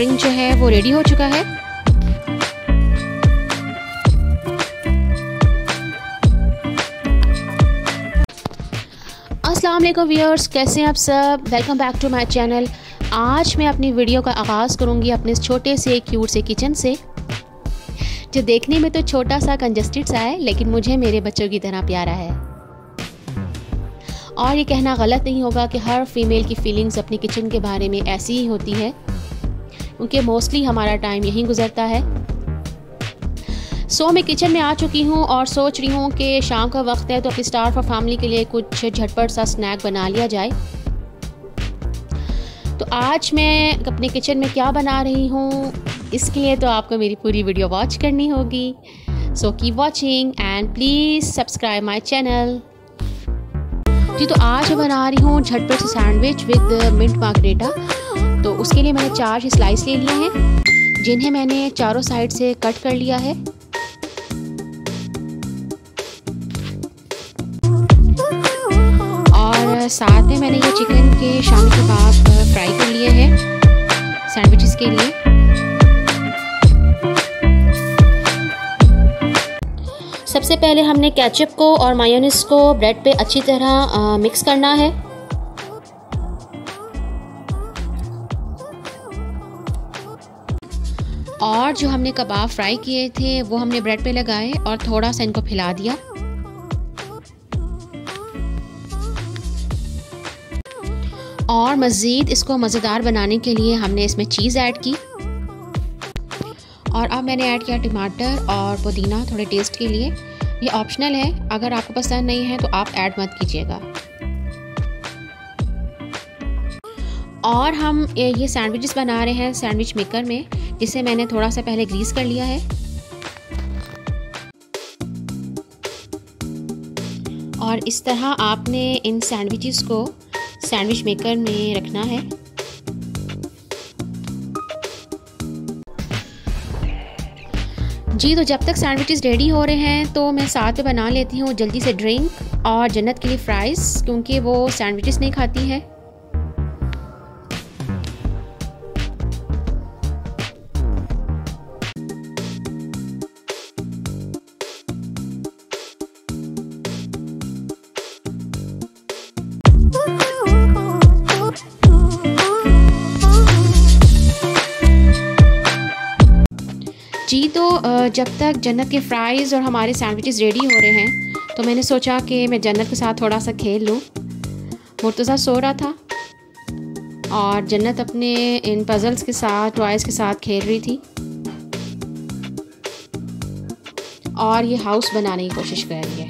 Drink जो है वो रेडी हो चुका है। अस्सलामुअलैकुम व्यूअर्स, कैसे हैं आप सब? Welcome back to my channel. आज मैं अपनी वीडियो का आगाज़ करूंगी अपने इस छोटे से क्यूट से किचन से, जो देखने में तो छोटा सा कंजस्टेड सा है लेकिन मुझे मेरे बच्चों की तरह प्यारा है। और ये कहना गलत नहीं होगा कि हर फीमेल की फीलिंग्स अपनी किचन के बारे में ऐसी ही होती है, क्योंकि मोस्टली हमारा टाइम यहीं गुजरता है। मैं किचन में आ चुकी हूँ और सोच रही हूँ कि शाम का वक्त है तो अपनी स्टार फॉर फैमिली के लिए कुछ झटपट सा स्नैक बना लिया जाए। तो आज मैं अपने किचन में क्या बना रही हूँ, इसके लिए तो आपको मेरी पूरी वीडियो वॉच करनी होगी। So keep watching and please subscribe my channel. जी तो आज मैं बना रही हूँ झटपट सैंडविच विद मिंट मार्गरेटा। तो उसके लिए मैंने 4 स्लाइस ले लिए हैं, जिन्हें मैंने चारों साइड से कट कर लिया है। और साथ में मैंने ये चिकन के शामी कबाब फ्राई कर लिए हैं सैंडविचेस के लिए। सबसे पहले हमने केचप को और मायोनीज को ब्रेड पे अच्छी तरह मिक्स करना है। और जो हमने कबाब फ्राई किए थे वो हमने ब्रेड पे लगाए और थोड़ा सा इनको फैला दिया। और मज़ीद इसको मज़ेदार बनाने के लिए हमने इसमें चीज़ ऐड की। और अब मैंने ऐड किया टमाटर और पुदीना थोड़े टेस्ट के लिए। ये ऑप्शनल है, अगर आपको पसंद नहीं है तो आप ऐड मत कीजिएगा। और हम ये सैंडविचेस बना रहे हैं सैंडविच मेकर में, जिसे मैंने थोड़ा सा पहले ग्रीस कर लिया है। और इस तरह आपने इन सैंडविचेस को सैंडविच मेकर में रखना है। जी तो जब तक सैंडविचेस रेडी हो रहे हैं तो मैं साथ में बना लेती हूँ जल्दी से ड्रिंक और जन्नत के लिए फ्राइज़, क्योंकि वो सैंडविचेस नहीं खाती है। जी तो जब तक जन्नत के फ्राइज़ और हमारे सैंडविचेस रेडी हो रहे हैं तो मैंने सोचा कि मैं जन्नत के साथ थोड़ा सा खेल लूँ। मुर्तज़ा सो रहा था और जन्नत अपने इन पज़ल्स के साथ, टॉयज़ के साथ खेल रही थी और ये हाउस बनाने की कोशिश कर रही है।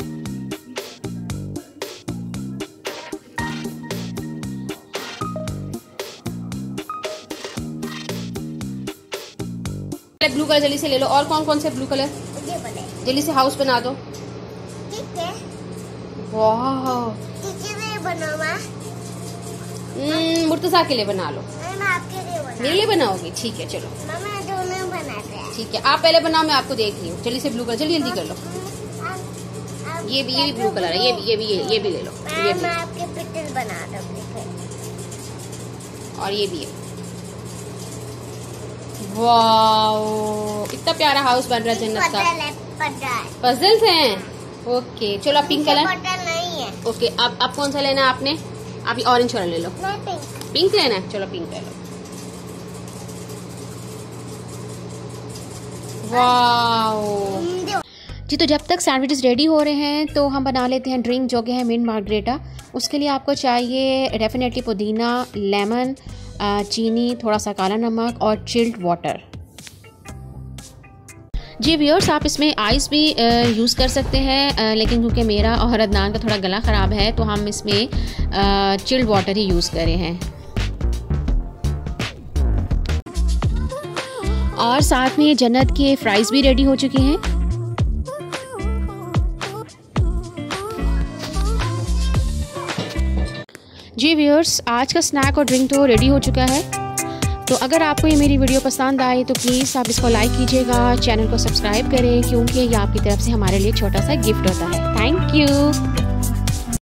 ब्लू कलर जल्दी से ले लो। और कौन कौन से ब्लू कलर? जल्दी से हाउस बना दो। ठीक है। वाह, मुर्तजा के लिए बना लो। आपके लिए बना। मेरे लिए बनाओगी? ठीक है, चलो मम्मा दोनों बनाते हैं। ठीक है, आप पहले बनाओ, मैं आपको देख रही हूँ। जल्दी से ब्लू कलर, जल्दी जल्दी कर लो। ये भी ब्लू कलर है। ये भी ले लो। ये भी और ये भी है। वाओ, इतना प्यारा हाउस बन रहा है जन्नत का। पजल्स हैं। ओके चलो, अब पिंक कलर नहीं है। ओके अब कौन सा लेना है आपने? आप ये ऑरेंज कलर ले लो। मैं पिंक लेना है। चलो पिंक ले लो। वाओ। जी तो जब तक सैंडविचेस रेडी हो रहे हैं तो हम बना लेते हैं ड्रिंक, जो कि है मिंट मार्गरेटा। उसके लिए आपको चाहिए डेफिनेटली पुदीना, लेमन, चीनी, थोड़ा सा काला नमक और चिल्ड वाटर। जी व्यूअर्स, आप इसमें आइस भी यूज़ कर सकते हैं, लेकिन क्योंकि मेरा और अदनान का थोड़ा गला ख़राब है तो हम इसमें चिल्ड वाटर ही यूज़ करे हैं। और साथ में जन्नत के फ्राइज़ भी रेडी हो चुके हैं। जी व्यूअर्स, आज का स्नैक और ड्रिंक तो रेडी हो चुका है। तो अगर आपको ये मेरी वीडियो पसंद आए तो प्लीज़ आप इसको लाइक कीजिएगा, चैनल को सब्सक्राइब करें, क्योंकि ये आपकी तरफ से हमारे लिए छोटा सा गिफ्ट होता है। Thank you.